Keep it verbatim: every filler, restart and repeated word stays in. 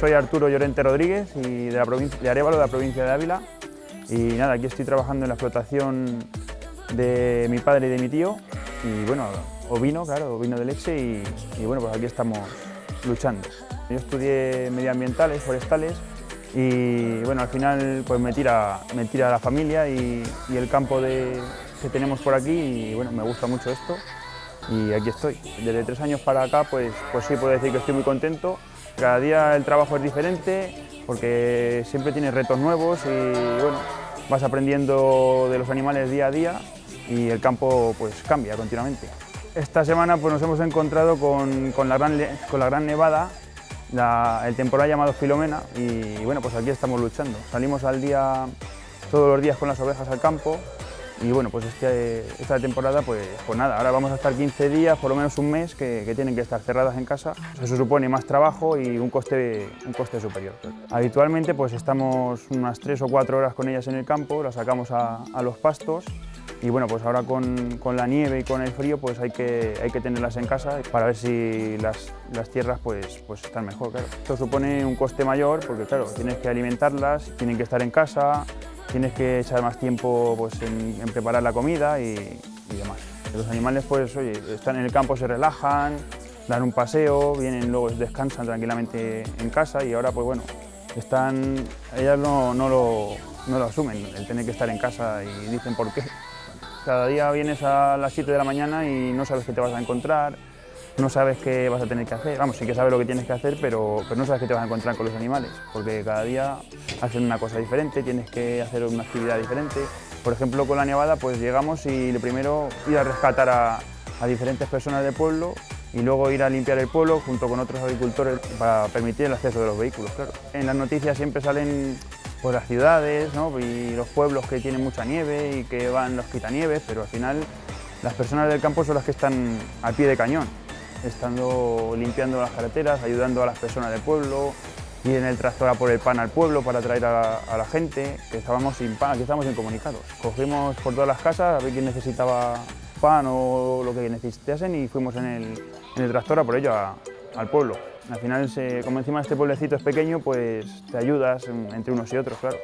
Soy Arturo Llorente Rodríguez y de, la provincia, de Arévalo, de la provincia de Ávila. Y nada, aquí estoy trabajando en la explotación de mi padre y de mi tío. Y bueno, ovino, claro, ovino de leche y, y bueno, pues aquí estamos luchando. Yo estudié medioambientales, forestales y bueno, al final pues me tira, me tira la familia y, y el campo de, que tenemos por aquí y bueno, me gusta mucho esto y aquí estoy. Desde tres años para acá pues, pues sí puedo decir que estoy muy contento. Cada día el trabajo es diferente porque siempre tienes retos nuevos y bueno, vas aprendiendo de los animales día a día y el campo pues cambia continuamente. Esta semana pues nos hemos encontrado con, con, la, gran, con la gran nevada, la, el temporal llamado Filomena y, y bueno, pues aquí estamos luchando. Salimos al día, todos los días con las ovejas al campo y bueno, pues este, esta temporada pues, pues nada, ahora vamos a estar quince días, por lo menos un mes, que, que tienen que estar cerradas en casa. Eso supone más trabajo y un coste, un coste superior. Habitualmente pues estamos unas tres o cuatro horas con ellas en el campo, las sacamos a, a los pastos. Y bueno, pues ahora con, con la nieve y con el frío pues hay que, hay que tenerlas en casa para ver si las, las tierras pues, pues están mejor, claro. Esto supone un coste mayor porque claro, tienes que alimentarlas, tienen que estar en casa, tienes que echar más tiempo pues, en, en preparar la comida y, y demás. Los animales pues oye, están en el campo, se relajan, dan un paseo, vienen luego descansan tranquilamente en casa y ahora pues bueno, están, ellas no, no, lo, no lo asumen, el tener que estar en casa y dicen por qué. Cada día vienes a las siete de la mañana y no sabes qué te vas a encontrar, no sabes qué vas a tener que hacer. Vamos, sí que sabes lo que tienes que hacer, pero, pero no sabes qué te vas a encontrar con los animales, porque cada día hacen una cosa diferente, tienes que hacer una actividad diferente. Por ejemplo, con la nevada, pues llegamos y lo primero ir a rescatar a, a diferentes personas del pueblo y luego ir a limpiar el pueblo junto con otros agricultores para permitir el acceso de los vehículos, claro. En las noticias siempre salen por las ciudades, ¿no? Y los pueblos que tienen mucha nieve y que van los quitanieves, pero al final las personas del campo son las que están a pie de cañón, estando limpiando las carreteras, ayudando a las personas del pueblo, ir en el tractor a por el pan al pueblo para traer a, a la gente, que estábamos sin pan, aquí estábamos incomunicados. Cogimos por todas las casas a ver quién necesitaba pan o lo que necesitasen y fuimos en el, en el tractor a por ello a, al pueblo. Al final, como encima este pueblecito es pequeño, pues te ayudas entre unos y otros, claro.